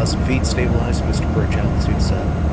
2,000 feet, stabilize, Mr. Birch, altitude set.